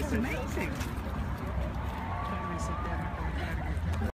That's amazing.